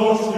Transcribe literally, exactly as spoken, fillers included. aus.